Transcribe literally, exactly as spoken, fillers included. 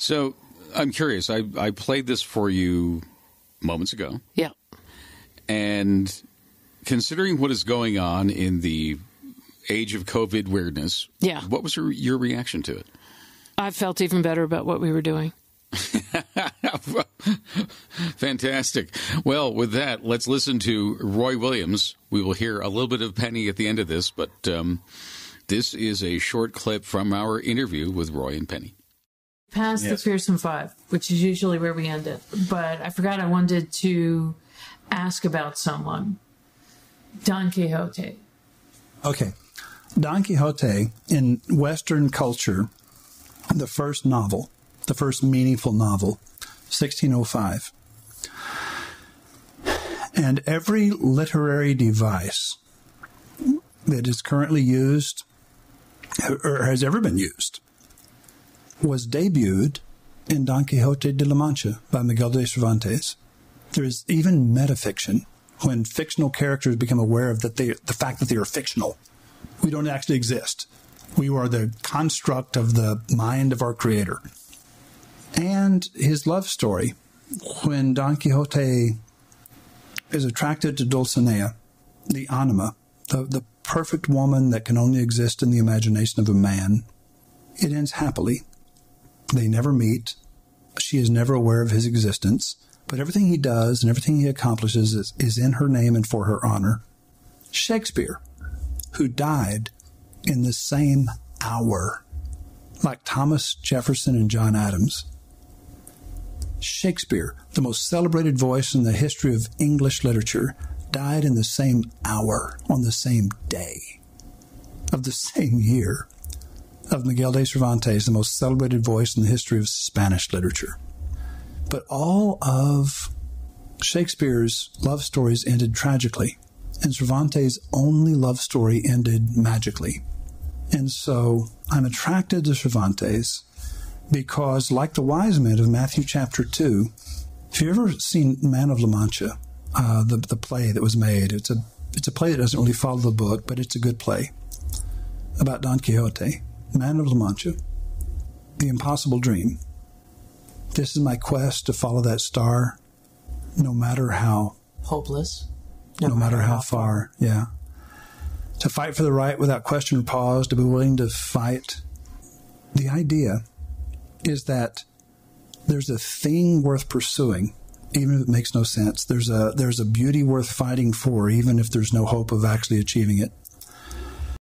So I'm curious. I, I played this for you moments ago. Yeah. And considering what is going on in the age of COVID weirdness, yeah. what was your, your reaction to it? I felt even better about what we were doing. Fantastic. Well, with that, let's listen to Roy Williams. We will hear a little bit of Penny at the end of this, but um, this is a short clip from our interview with Roy and Penny. Past yes. the Pearson Five, which is usually where we end it, but I forgot I wanted to ask about someone. Don Quixote. Okay. Don Quixote, in Western culture, the first novel, the first meaningful novel, sixteen oh five. And every literary device that is currently used, or has ever been used, was debuted in Don Quixote de la Mancha by Miguel de Cervantes. There is even metafiction, when fictional characters become aware of that they, the fact that they are fictional. We don't actually exist. We are the construct of the mind of our creator. And his love story, when Don Quixote is attracted to Dulcinea, the anima, the, the perfect woman that can only exist in the imagination of a man, it ends happily. They never meet. She is never aware of his existence. But everything he does and everything he accomplishes is, is in her name and for her honor. Shakespeare, who died in the same hour, like Thomas Jefferson and John Adams. Shakespeare, the most celebrated voice in the history of English literature, died in the same hour, on the same day, of the same year, of Miguel de Cervantes, the most celebrated voice in the history of Spanish literature. But all of Shakespeare's love stories ended tragically, and Cervantes' only love story ended magically. And so I'm attracted to Cervantes because, like the wise men of Matthew chapter two, if you've ever seen Man of La Mancha, uh, the, the play that was made, it's a, it's a play that doesn't really follow the book, but it's a good play about Don Quixote, Man of La Mancha, the impossible dream. This is my quest to follow that star, no matter how. Hopeless. No, no matter, matter how, how far, yeah. To fight for the right without question or pause, to be willing to fight. The idea is that there's a thing worth pursuing, even if it makes no sense. There's a, there's a beauty worth fighting for, even if there's no hope of actually achieving it.